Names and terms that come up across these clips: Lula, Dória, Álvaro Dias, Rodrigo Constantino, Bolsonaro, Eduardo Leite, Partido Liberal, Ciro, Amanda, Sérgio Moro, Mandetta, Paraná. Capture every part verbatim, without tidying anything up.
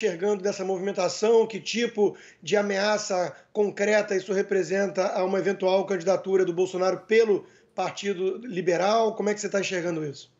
enxergando dessa movimentação, que tipo de ameaça concreta isso representa a uma eventual candidatura do Bolsonaro pelo Partido Liberal? Como é que você está enxergando isso?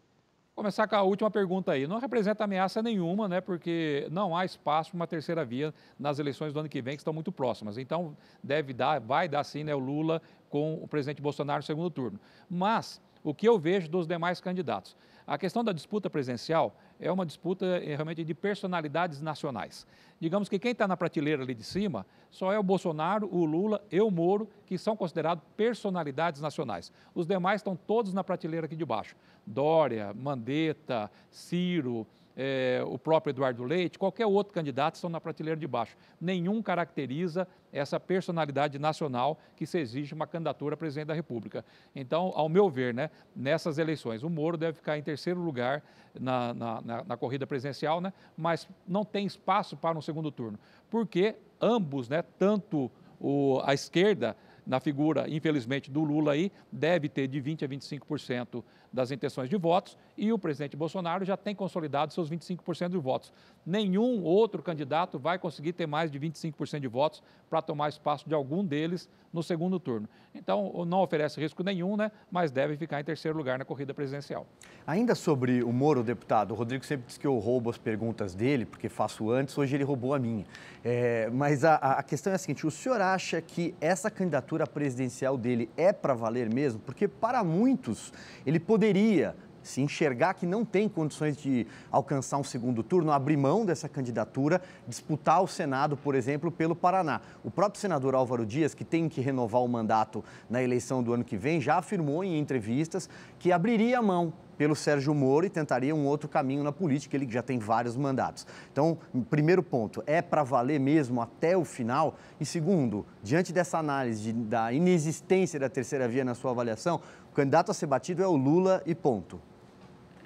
Vou começar com a última pergunta aí. Não representa ameaça nenhuma, né? Porque não há espaço para uma terceira via nas eleições do ano que vem, que estão muito próximas. Então, deve dar, vai dar sim, né, o Lula com o presidente Bolsonaro no segundo turno. Mas o que eu vejo dos demais candidatos? A questão da disputa presidencial é uma disputa realmente de personalidades nacionais. Digamos que quem está na prateleira ali de cima só é o Bolsonaro, o Lula e o Moro, que são considerados personalidades nacionais. Os demais estão todos na prateleira aqui de baixo. Dória, Mandetta, Ciro, é, o próprio Eduardo Leite, qualquer outro candidato estão na prateleira de baixo. Nenhum caracteriza essa personalidade nacional que se exige uma candidatura a presidente da República. Então, ao meu ver, né, nessas eleições, o Moro deve ficar em terceiro lugar na, na, na, na corrida presidencial, né, mas não tem espaço para um segundo turno, porque ambos, né, tanto o, a esquerda, na figura, infelizmente, do Lula aí, deve ter de vinte a vinte e cinco por cento das intenções de votos e o presidente Bolsonaro já tem consolidado seus vinte e cinco por cento de votos. Nenhum outro candidato vai conseguir ter mais de vinte e cinco por cento de votos para tomar espaço de algum deles no segundo turno. Então, não oferece risco nenhum, né? Mas deve ficar em terceiro lugar na corrida presidencial. Ainda sobre o Moro, deputado, o Rodrigo sempre diz que eu roubo as perguntas dele, porque faço antes, hoje ele roubou a minha. É, mas a, a questão é a seguinte, o senhor acha que essa candidatura a presidencial dele é para valer mesmo? Porque para muitos ele poderia se enxergar que não tem condições de alcançar um segundo turno, abrir mão dessa candidatura, disputar o Senado, por exemplo, pelo Paraná. O próprio senador Álvaro Dias, que tem que renovar o mandato na eleição do ano que vem, já afirmou em entrevistas que abriria a mão pelo Sérgio Moro e tentaria um outro caminho na política, ele que já tem vários mandatos. Então, primeiro ponto, é para valer mesmo até o final? E segundo, diante dessa análise de, da inexistência da terceira via na sua avaliação, o candidato a ser batido é o Lula e ponto.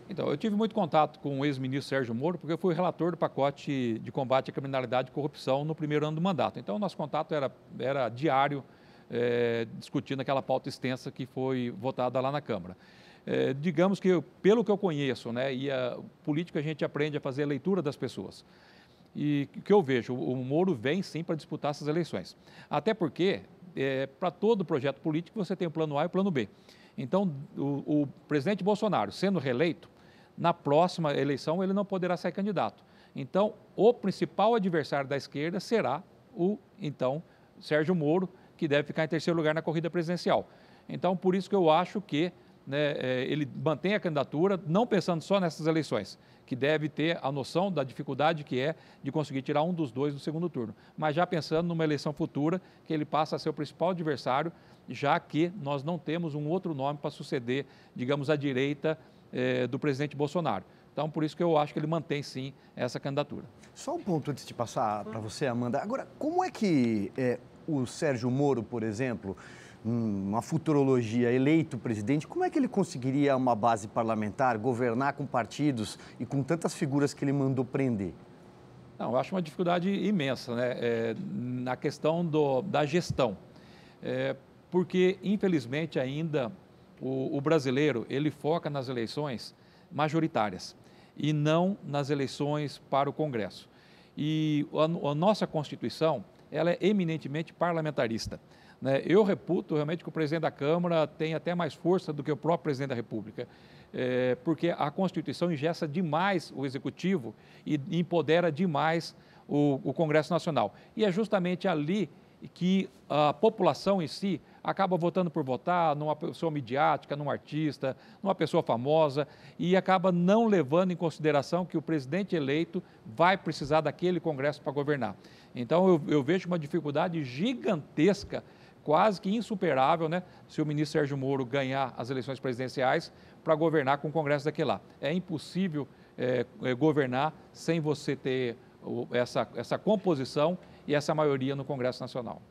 Então, eu tive muito contato com o ex-ministro Sérgio Moro, porque eu fui relator do pacote de combate à criminalidade e corrupção no primeiro ano do mandato. Então, o nosso contato era, era diário, é, discutindo aquela pauta extensa que foi votada lá na Câmara. É, digamos que, eu, pelo que eu conheço, né, e a política a gente aprende a fazer a leitura das pessoas. E o que eu vejo, o Moro vem sim para disputar essas eleições. Até porque, é, para todo projeto político, você tem o plano A e o plano B. Então, o, o presidente Bolsonaro, sendo reeleito, na próxima eleição ele não poderá ser candidato. Então, o principal adversário da esquerda será o, então, Sérgio Moro, que deve ficar em terceiro lugar na corrida presidencial. Então, por isso que eu acho que, né, ele mantém a candidatura, não pensando só nessas eleições, que deve ter a noção da dificuldade que é de conseguir tirar um dos dois no segundo turno, mas já pensando numa eleição futura, que ele passa a ser o principal adversário, já que nós não temos um outro nome para suceder, digamos, à direita eh, do presidente Bolsonaro. Então, por isso que eu acho que ele mantém, sim, essa candidatura. Só um ponto antes de passar para você, Amanda. Agora, como é que eh, o Sérgio Moro, por exemplo, uma futurologia, eleito presidente, como é que ele conseguiria uma base parlamentar, governar com partidos e com tantas figuras que ele mandou prender? Não, eu acho uma dificuldade imensa, né? É, na questão do, da gestão, é, porque infelizmente ainda o, o brasileiro ele foca nas eleições majoritárias e não nas eleições para o Congresso. E a, a nossa Constituição ela é eminentemente parlamentarista. Eu reputo realmente que o presidente da Câmara tem até mais força do que o próprio presidente da República, porque a Constituição engessa demais o Executivo e empodera demais o Congresso Nacional. E é justamente ali que a população em si acaba votando por votar numa pessoa midiática, num artista, numa pessoa famosa e acaba não levando em consideração que o presidente eleito vai precisar daquele Congresso para governar. Então, eu vejo uma dificuldade gigantesca, quase que insuperável, né, se o ministro Sérgio Moro ganhar as eleições presidenciais para governar com o Congresso daquele lá. É impossível é, governar sem você ter essa, essa composição e essa maioria no Congresso Nacional.